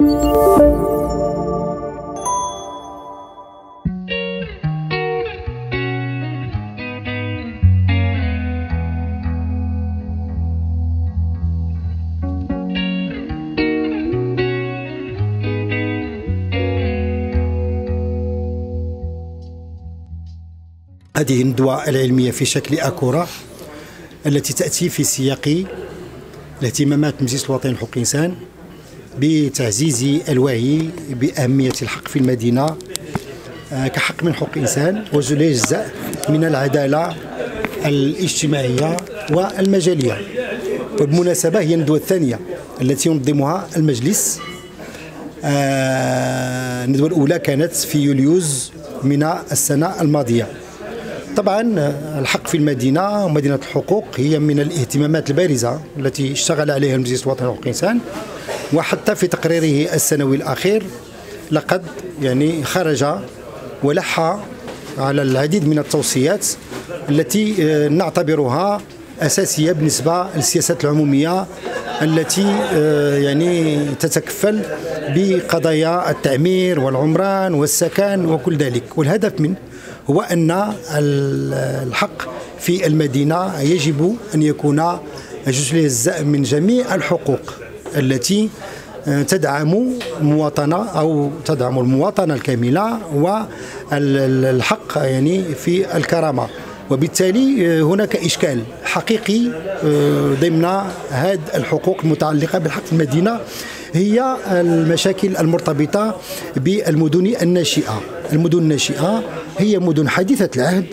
هذه الندوة العلمية في شكل أكورة التي تأتي في سياق اهتمامات المجلس الوطني لحقوق الإنسان بتعزيز الوعي بأهمية الحق في المدينة كحق من حقوق الإنسان وجزء من العدالة الاجتماعية والمجالية. وبالمناسبة هي الندوة الثانية التي ينظمها المجلس. الندوة الأولى كانت في يوليوز من السنة الماضية. طبعا الحق في المدينة ومدينة الحقوق هي من الاهتمامات البارزة التي اشتغل عليها المجلس الوطني لحقوق الإنسان، وحتى في تقريره السنوي الأخير لقد خرج ولح على العديد من التوصيات التي نعتبرها أساسية بالنسبة للسياسات العمومية التي تتكفل بقضايا التعمير والعمران والسكن وكل ذلك. والهدف منه هو أن الحق في المدينة يجب أن يكون جزء من جميع الحقوق التي تدعم مواطنة أو تدعم المواطنة الكاملة والحق في الكرامة. وبالتالي هناك إشكال حقيقي ضمن هذه الحقوق المتعلقة بالحق في المدينة، هي المشاكل المرتبطة بالمدن الناشئة. المدن الناشئة هي مدن حديثة العهد،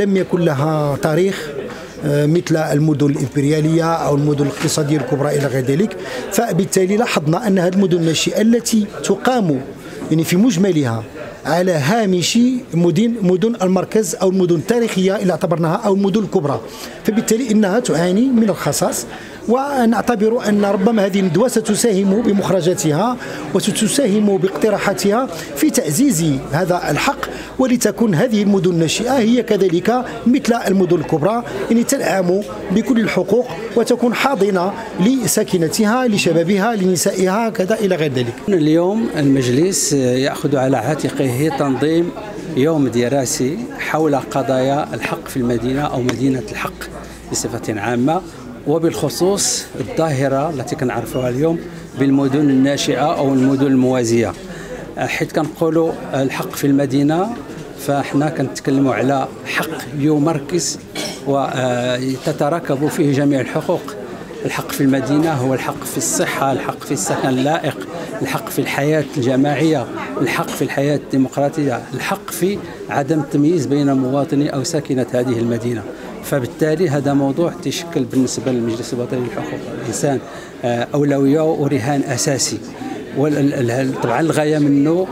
لم يكن لها تاريخ مثل المدن الإمبريالية أو المدن الاقتصادية الكبرى إلى غير ذلك. فبالتالي لاحظنا أن هذه المدن الناشئة التي تقام في مجملها على هامش مدن المركز أو المدن التاريخية اللي اعتبرناها أو المدن الكبرى، فبالتالي إنها تعاني من الخصاص. ونعتبر أن ربما هذه الندوة ستساهم بمخرجاتها وستساهم باقتراحاتها في تعزيز هذا الحق، ولتكون هذه المدن الناشئة هي كذلك مثل المدن الكبرى تنعم بكل الحقوق وتكون حاضنة لساكنتها لشبابها لنسائها كذا إلى غير ذلك. اليوم المجلس يأخذ على عاتقه تنظيم يوم دراسي حول قضايا الحق في المدينة أو مدينة الحق بصفة عامة، وبالخصوص الظاهرة التي كنعرفوها اليوم بالمدن الناشئة أو المدن الموازية. حيث كنقولوا الحق في المدينة فاحنا كنتكلموا على حق يمركز وتتركب فيه جميع الحقوق. الحق في المدينة هو الحق في الصحة، الحق في السكن اللائق، الحق في الحياة الجماعية، الحق في الحياة الديمقراطية، الحق في عدم التمييز بين مواطني أو ساكنة هذه المدينة. فبالتالي هذا موضوع تشكل بالنسبة للمجلس الوطني لحقوق الإنسان أولوية ورهان أساسي. طبعا الغاية منه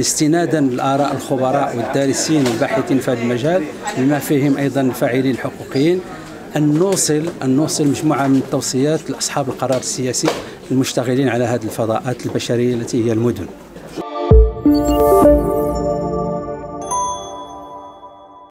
استنادا لآراء الخبراء والدارسين والباحثين في هذا المجال بما فيهم أيضا الفاعلين الحقوقيين، أن نوصل مجموعة من التوصيات لأصحاب القرار السياسي المشتغلين على هذه الفضاءات البشرية التي هي المدن.